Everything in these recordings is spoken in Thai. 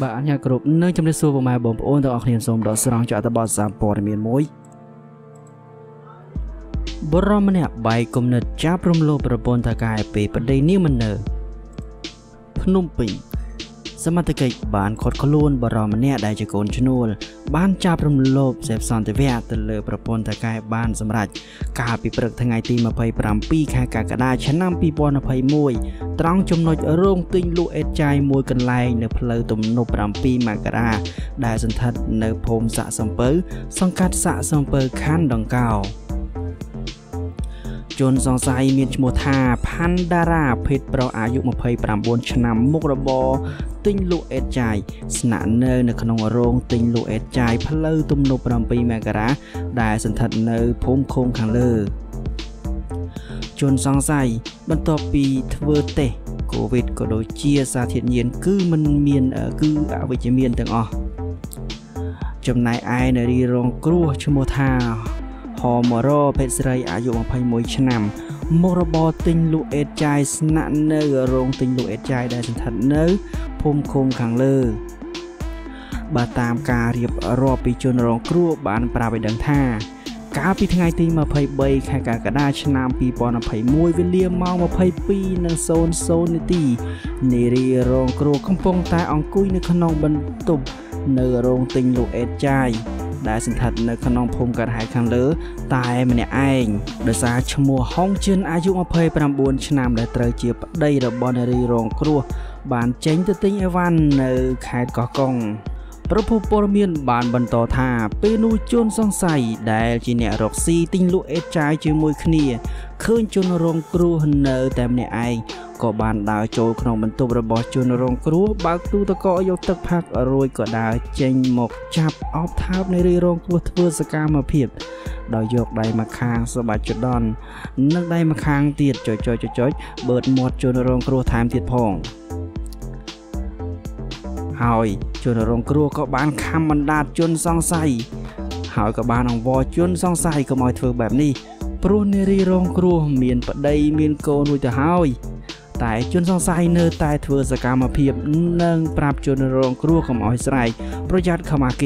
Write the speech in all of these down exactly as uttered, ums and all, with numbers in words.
บ่อันยากรุบเนื่องจำได้สู้ประมาณบ่มโอนต่อออกเรียนสมดอกสร้างจากตะบอดสามปอนด์เมียนมวยบรมเนี่ยใบกำเนิดจับรวมโลประปนตะกายปีประเดี๋ยวนี้มันเนอพนมปิงสมัติเกิดบ้านขดขลุนบรมเนี่ยได้จากโอนชนูลบ้านจับรวมโลเสพซอนตะเวียตะเลอประปนตะกายบ้านสำหรับกาปีเปลือกทางไงตีมาภัยปรามปีแค่กากระดาชนะปีปอนอภัยมวยตรองจมนอยโรงติงลูเอจายมวยกันไลเนื้อเพลตุ่มนบรำปีมากราได้สันทัดเนื้อพรมสะสมเปิลสังกัดสะสมเปิลขั้นดังเก่าจนสองสายเมียนชโมธาพันดาราเพชรเราอายุมาเพยปรามบนชนำมุกระบอติงลูเอจายสนานเนอเนื้อขนมโรงติงลูเอจายเพลตุ่มนบรำปีมากราได้สันทัดเนื้อพรมโคงขังเลอจนสองสายบรรทบปีเทอร์เตโควิดก็โดยเชียสาธิตเย็นคือมันเมียนเออคืออาวิจเมียนต่างอ๋อจำนายไอในรีรองกลัวชโมธาฮอมอรอเพชรไรอายุภัยมวยชนำมรบติงลูเอจายสนันเนอโรงติงลูเอจายได้สันทัดเนอพมคงขังเลอบาตามการเรียบรอปีจนรองกลัวบานปราไปดังท่ากาปีทางไอตีมาภัยใบแค่กากระดาชนามปีปอนอภัยมวยเวเลียมเมามาภัยปีนังโซนโซนนิตีเนรีรองกลัวคำปองตายองกุ้ยในขนองบรรทุบเนอโรงติงลูเอจายได้สันทัดเนอขนองพรมกระหายขังเลือตายมันเนี่ยไอ้โดยสาชมัวห้องเชิญอายุมาภัยประบวนชนามได้เตยเจียบได้ระบอนเนรีรองกลัวบานเจงจะติงไอวันเนอขายก่อกองพระภูปรมีนบานบรรทอธาเปนูจนสงสัยได้จีเนรกซีติงลูเอจายจีมวยขณีขึ้นจนรงครูเนอแต่เนไอก็บานดาวโจขนมบรรทุบระบอจนรงครูบางตูตะกอยกตะพักรวยก็ดาวเจงหมกจับออฟทับในรีรงครูเพื่อสกามาเพียบดาวยกได้มาค้างสะบัดจุดดอนนักได้มาค้างเตียดจอยจอยจอยเบิดหมดจนรงครูทามเตียดพองหอยจนโรงครัวก็บ้านคำบรรดาจนซองใสหอยก็บ้านของวอจนซองใสก็มอยเธอแบบนี้ปรุนรีโรงครัวเมียนปะได้เมียนโกนุยจะหอยแต่จนซองใสเนอตายเธอสกามาเพียบนั่งปราบจนโรงครัวของอ้อยใส่ประหยัดขมาเก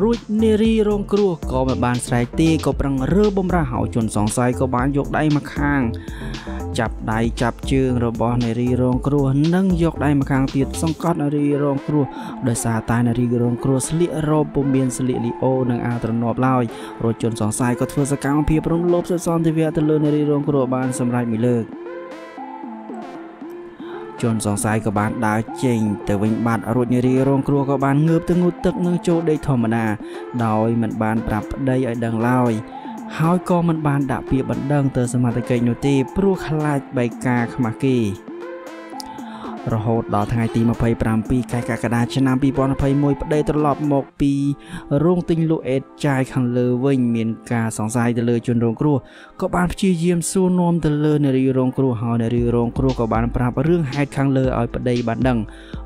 รุ่ยเนรีโรงครัวก็มาบ้านใส่ตีก็ปรังเรือบมราหอยจนซองใสก็บ้านยกได้มาข้างจับได้จับเชือกระบอในรีโรงครัวนั่งยกได้มาคางเตียดส่งก้อนในรีโรงครัวโดยสาตายในรีโรงครัวสลิโรบเมียนสลิลิโอนั่งอาตรนอบเล่ารถจนสองสายก็เทือกสกาวเพียบรุ่งลบเซซอนทีเวียตะเลือในรีโรงครัวบานสำไรมีเลิกจนสองสายก็บานดาวเจงแต่วิ่งบานอรุณในรีโรงครัวก็บานเงือบตึงงูตึกนั่งโจได้ธรรมดาดอยมันบานปรับได้ไอดังเล่าหอยก็มันบานดาเปียบันดังเตอสมาตะเกยโนตีปลุกขลาดใบกาขมากีรโหดดอทางไอตีมาภัยปรามปีไก่กากระดาชนามปีปอนภัยมวยประเดี๋ยวตลอดหมกปีรุ่งติงลูเอจใจขังเลอเว่ยเมียนกาสองสายเตลอจนโรงครัวก็บานชี้เยี่ยมสู้นมเตลอในรีโรงครัวหอยในรีโรงครัวก็บานปราบเรื่องหายขังเลอเอาประเดี๋ยวบันดัง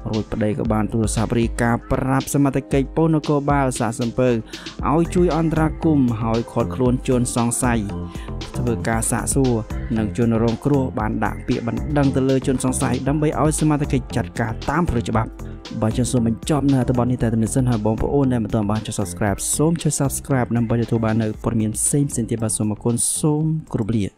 รวยประเดี๋ยวก็บานตุลสาบริกาปราบสมาตะเกยโปนโกบาลสาสมเปิงเอาจุยอันตรากุมหอยขอดโคลนจนสองสายเถื่อกาสะสู้หนังจนโรงครัวบานดาเปียบันดังเตลอจนสองสายดั้มใบเอาสมาตะเกยจัดการตามพระฉบับบางช่วงส่วนมันจบนะแต่บางนี่แต่ตำหนิเส้นหาบอมโอนได้มาตอนบางช่วง subscribe ส้มช่วย subscribe นำไปจะทุบานในปรมีนเซมเซนติบาสมกุลส้มกรุบเลีย